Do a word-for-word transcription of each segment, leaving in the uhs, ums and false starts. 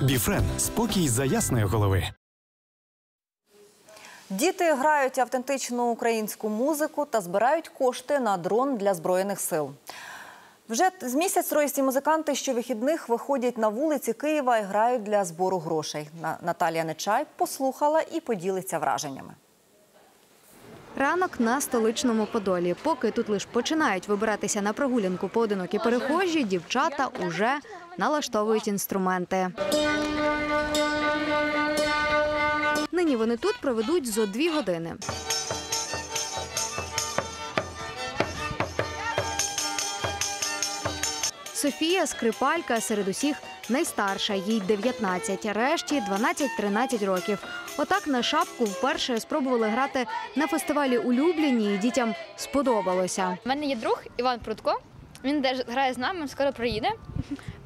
Біфрен. Спокій за ясної голови. Діти грають автентичну українську музику та збирають кошти на дрон для Збройних сил. Вже з місяць троїсті музиканти щовихідних виходять на вулиці Києва і грають для збору грошей. Наталія Нечай послухала і поділиться враженнями. Ранок на столичному Подолі. Поки тут лише починають вибиратися на прогулянку поодинокі перехожі, дівчата уже налаштовують інструменти. Нині вони тут проведуть зо дві години. Софія Скрипалька серед усіх найстарша, їй дев'ятнадцять, решті – дванадцять-тринадцять років. Отак на шапку вперше спробували грати на фестивалі «Улюблені» і дітям сподобалося. У мене є друг Іван Прутко, він теж грає з нами, скоро приїде.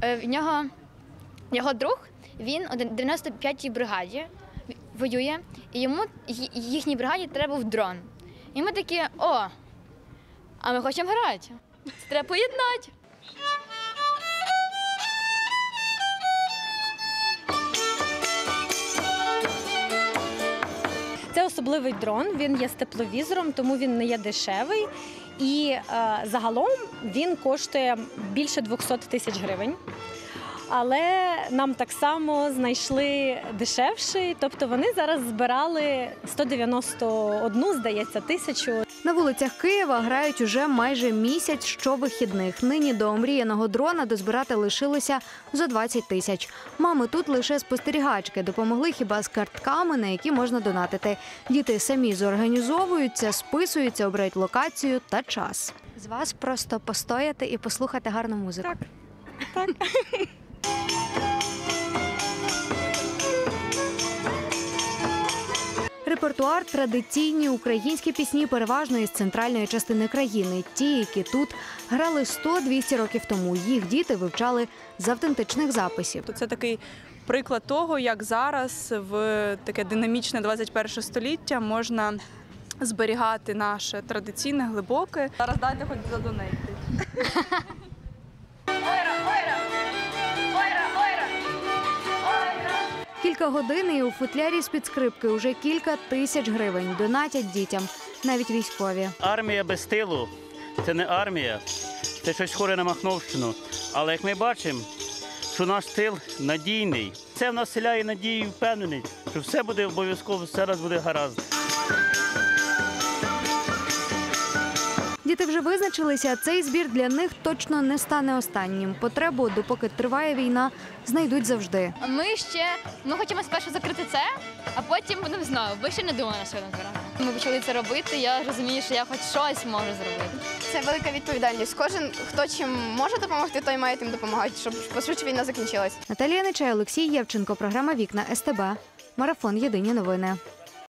В нього, його друг, він у дев'яносто п'ятій бригаді воює, і йому, їхній бригаді треба був дрон. І ми такі, о, а ми хочемо грати, це треба поєднати. Це особливий дрон, він є з тепловізором, тому він не є дешевий. І е, загалом він коштує більше двохсот тисяч гривень. Але нам так само знайшли дешевший, тобто вони зараз збирали сто дев'яносто одну, здається, тисячу. На вулицях Києва грають уже майже місяць щовихідних. Нині до омріяного дрона дозбирати лишилося за двадцять тисяч. Мами тут лише спостерігачки, допомогли хіба з картками, на які можна донатити. Діти самі зорганізовуються, списуються, обирають локацію та час. З вас просто постояти і послухати гарну музику. Так, так. Репертуар – традиційні українські пісні, переважно із центральної частини країни. Ті, які тут грали сто-двісті років тому. Їх діти вивчали з автентичних записів. Це такий приклад того, як зараз в таке динамічне двадцять перше століття можна зберігати наше традиційне, глибоке. Зараз дайте хоч задонейти. Кілька годин і у футлярі з-під скрипки уже кілька тисяч гривень донатять дітям, навіть військові. Армія без тилу – це не армія, це щось схоже на Махновщину. Але як ми бачимо, що наш тил надійний. Це в нас вселяє надію і впевненість, що все буде обов'язково, все раз буде гаразд. Діти вже визначилися, цей збір для них точно не стане останнім. Потребу, допоки триває війна, знайдуть завжди. Ми ще ми хочемо спершу закрити це, а потім будемо знову. Ви ще не думали на сьогодні збирати. Ми почали це робити, я розумію, що я хоч щось можу зробити. Це велика відповідальність. Кожен, хто чим може допомогти, той має тим допомагати, щоб пошвидше війна закінчилась. Наталія Нечай, Олексій Євченко, програма «Вікна ес те бе». Марафон «Єдині новини».